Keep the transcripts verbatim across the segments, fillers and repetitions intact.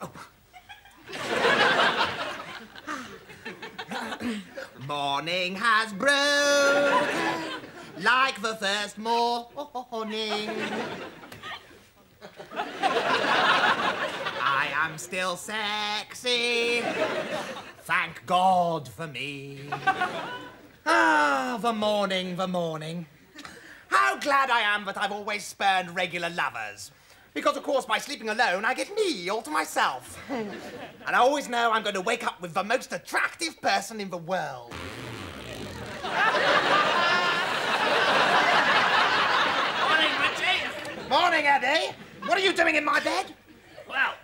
Oh. Morning has broken like the first morning. I am still sexy. Thank God for me. Ah, the morning, the morning. How glad I am that I've always spurned regular lovers. Because, of course, by sleeping alone, I get me all to myself. And I always know I'm going to wake up with the most attractive person in the world. Morning, Richie. Morning, Eddie. What are you doing in my bed? Well,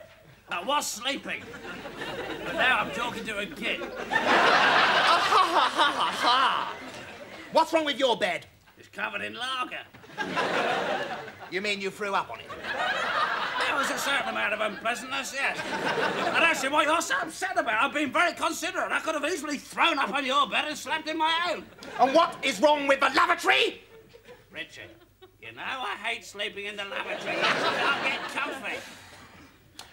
I was sleeping. But now I'm talking to a kid. Ah, ha, ha, ha, ha, ha. What's wrong with your bed? It's covered in lager. You mean you threw up on it? There was a certain amount of unpleasantness, yes. I don't see what you're so upset about. I've been very considerate. I could have easily thrown up on your bed and slept in my own. And what is wrong with the lavatory? Richard, you know I hate sleeping in the lavatory. I'll get comfy.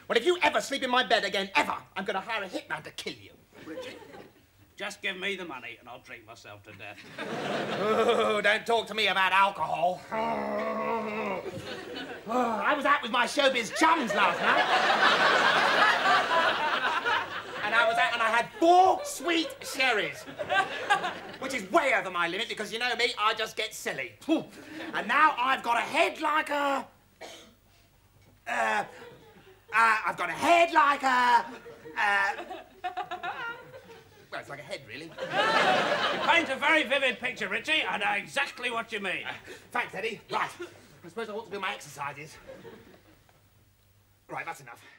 Well, if you ever sleep in my bed again, ever, I'm going to hire a hitman to kill you. Richard, just give me the money and I'll drink myself to death. Oh, don't talk to me about alcohol. Oh, I was out with my showbiz chums last night. And I was out and I had four sweet sherries. Which is way over my limit because, you know me, I just get silly. And now I've got a head like a... Uh, uh, I've got a head like a... Uh, well, it's like a head, really. You paint a very vivid picture, Richie. I know exactly what you mean. Uh, thanks, Eddie. Right. I suppose I ought to do my exercises. Right, that's enough.